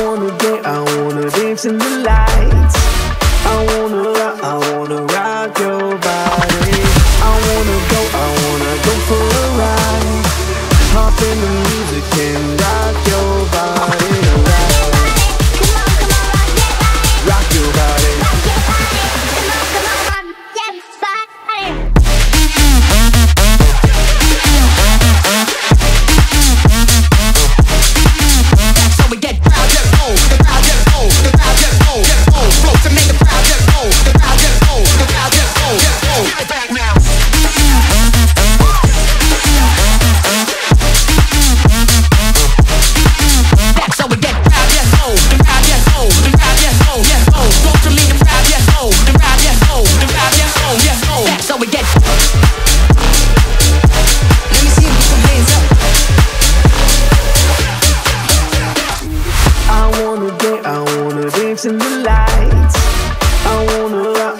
I wanna dance in the lights. I wanna rock your body. I wanna go for a ride. Hop in the music and rock your body. I wanna dance in the lights. I wanna rock.